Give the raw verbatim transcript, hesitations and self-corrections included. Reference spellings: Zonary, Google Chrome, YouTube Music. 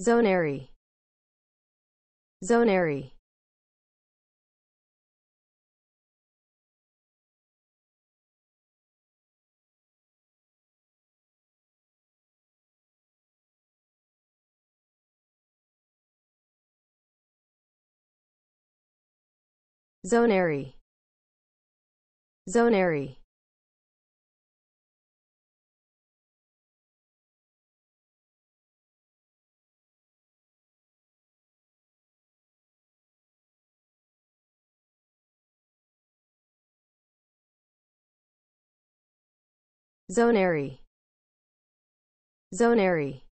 Zonary. Zonary. Zonary. Zonary. Zonary. Zonary.